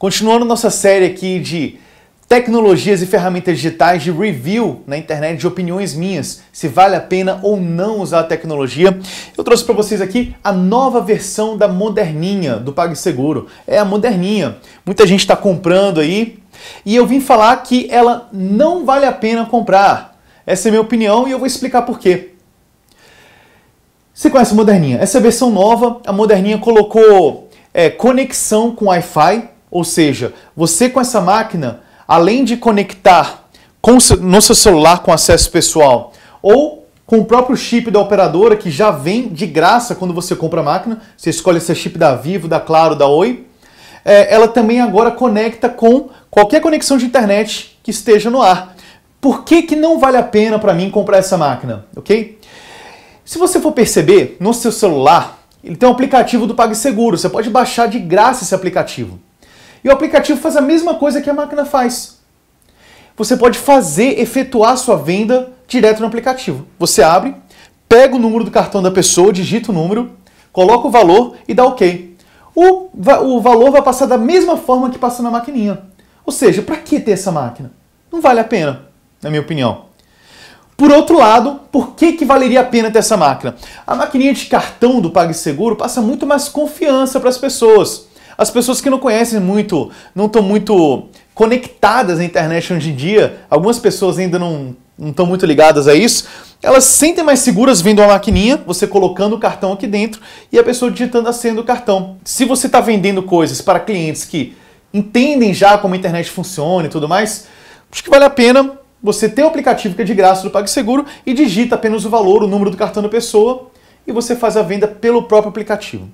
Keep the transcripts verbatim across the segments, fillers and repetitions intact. Continuando nossa série aqui de tecnologias e ferramentas digitais, de review na internet, de opiniões minhas, se vale a pena ou não usar a tecnologia, eu trouxe para vocês aqui a nova versão da Moderninha do PagSeguro. É a Moderninha. Muita gente está comprando aí e eu vim falar que ela não vale a pena comprar. Essa é a minha opinião e eu vou explicar por quê. Você conhece a Moderninha? Essa é a versão nova. A Moderninha colocou é, conexão com Wi-Fi. Ou seja, você com essa máquina, além de conectar com, no seu celular com acesso pessoal ou com o próprio chip da operadora, que já vem de graça quando você compra a máquina, você escolhe esse chip da Vivo, da Claro, da Oi, é, ela também agora conecta com qualquer conexão de internet que esteja no ar. Por que que não vale a pena para mim comprar essa máquina? Ok? Se você for perceber, no seu celular, ele tem um aplicativo do PagSeguro, você pode baixar de graça esse aplicativo. E o aplicativo faz a mesma coisa que a máquina faz. Você pode fazer, efetuar sua venda direto no aplicativo. Você abre, pega o número do cartão da pessoa, digita o número, coloca o valor e dá OK. O, o valor vai passar da mesma forma que passa na maquininha. Ou seja, para que ter essa máquina? Não vale a pena, na minha opinião. Por outro lado, por que que valeria a pena ter essa máquina? A maquininha de cartão do PagSeguro passa muito mais confiança para as pessoas. As pessoas que não conhecem muito, não estão muito conectadas na internet hoje em dia, algumas pessoas ainda não estão muito ligadas a isso, elas sentem mais seguras vendo uma maquininha, você colocando o cartão aqui dentro e a pessoa digitando a senha do cartão. Se você está vendendo coisas para clientes que entendem já como a internet funciona e tudo mais, acho que vale a pena você ter o aplicativo que é de graça do PagSeguro e digita apenas o valor, o número do cartão da pessoa e você faz a venda pelo próprio aplicativo.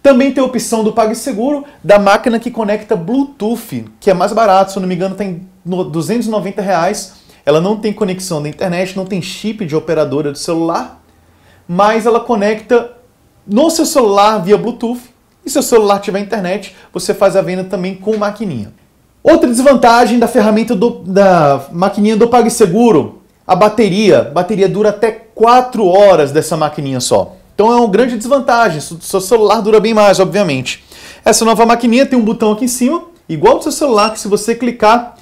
Também tem a opção do PagSeguro, da máquina que conecta Bluetooth, que é mais barato, se eu não me engano tem duzentos e noventa reais. Ela não tem conexão da internet, não tem chip de operadora do celular, mas ela conecta no seu celular via Bluetooth e se o celular tiver internet, você faz a venda também com maquininha. Outra desvantagem da ferramenta do, da maquininha do PagSeguro, a bateria. A bateria dura até quatro horas dessa maquininha só. Então é uma grande desvantagem, o seu celular dura bem mais, obviamente. Essa nova maquininha tem um botão aqui em cima, igual do seu celular, que se você clicar,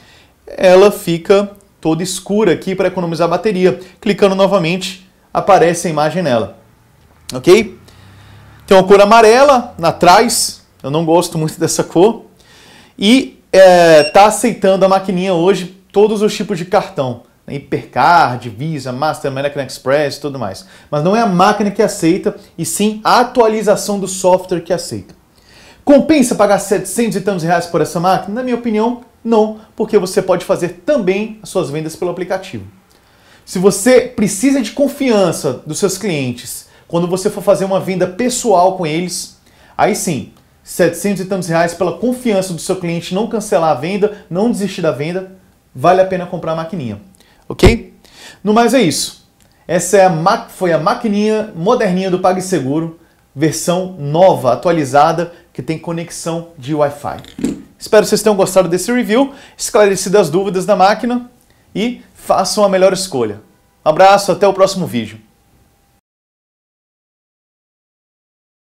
ela fica toda escura aqui para economizar a bateria. Clicando novamente, aparece a imagem nela. Ok? Tem uma cor amarela na trás, eu não gosto muito dessa cor. E está é, aceitando a maquininha hoje todos os tipos de cartão. Hipercard, Visa, Master, American Express e tudo mais. Mas não é a máquina que aceita, e sim a atualização do software que aceita. Compensa pagar setecentos e tantos reais por essa máquina? Na minha opinião, não, porque você pode fazer também as suas vendas pelo aplicativo. Se você precisa de confiança dos seus clientes, quando você for fazer uma venda pessoal com eles, aí sim, setecentos e tantos reais pela confiança do seu cliente não cancelar a venda, não desistir da venda, vale a pena comprar a maquininha. Ok? No mais é isso. Essa é a foi a maquininha moderninha do PagSeguro, versão nova, atualizada, que tem conexão de Wi-Fi. Espero que vocês tenham gostado desse review, esclarecido as dúvidas da máquina e façam a melhor escolha. Um abraço, até o próximo vídeo.